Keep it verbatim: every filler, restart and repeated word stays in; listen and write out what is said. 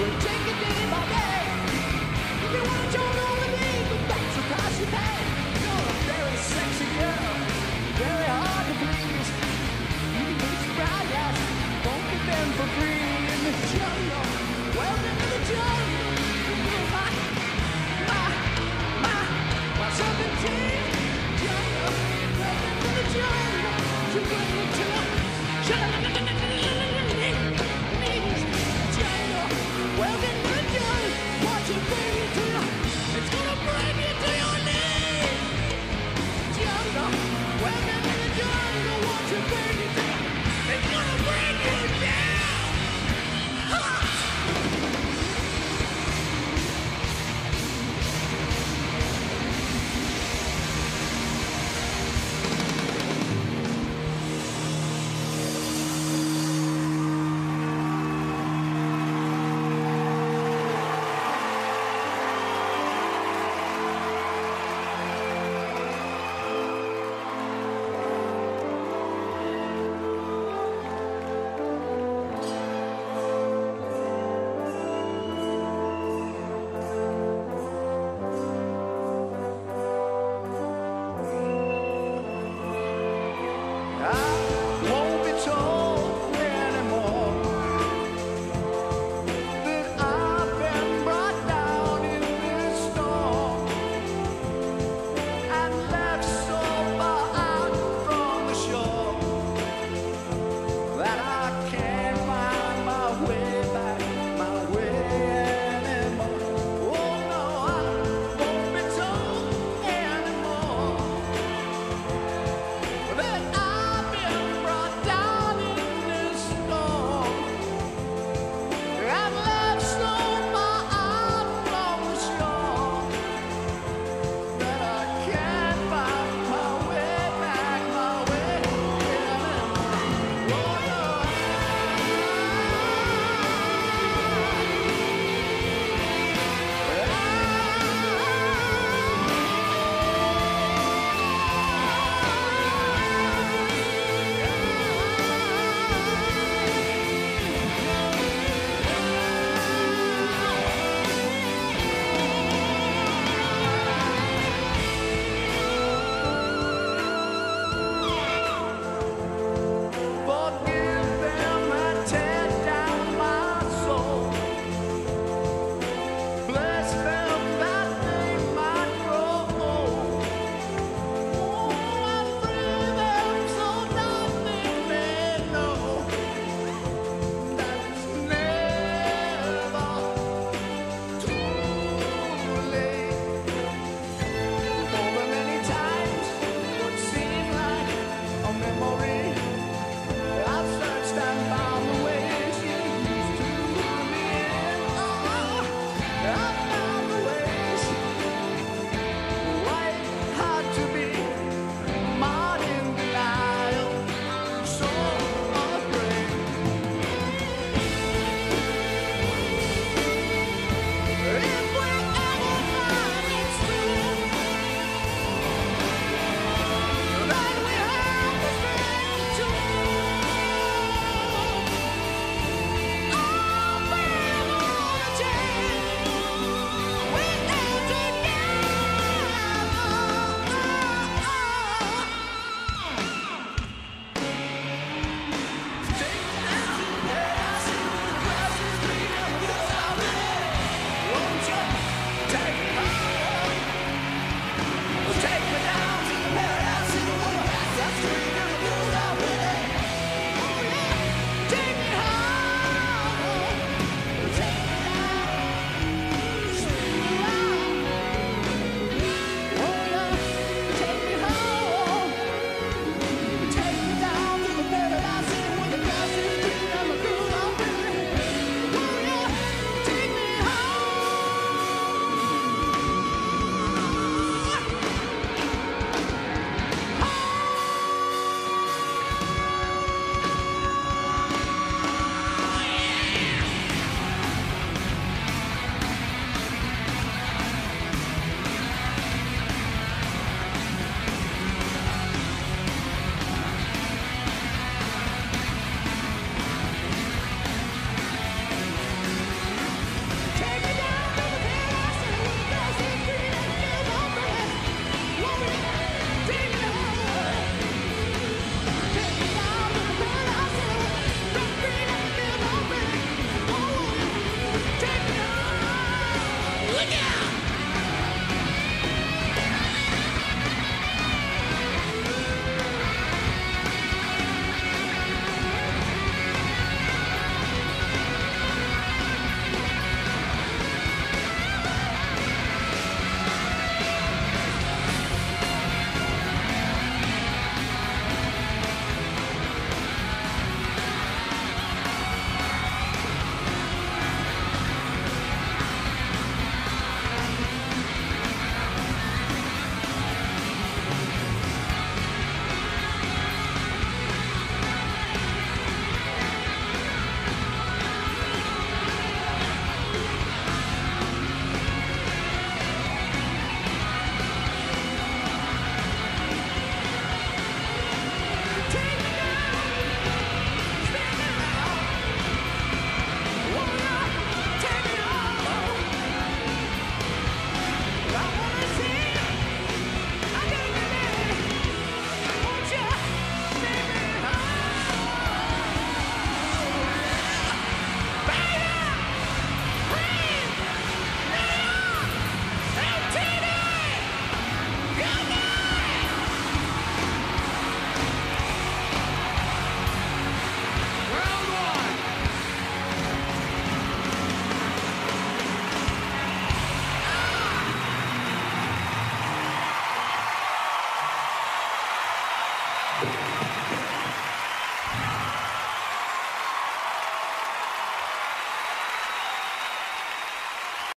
Take a day by day. You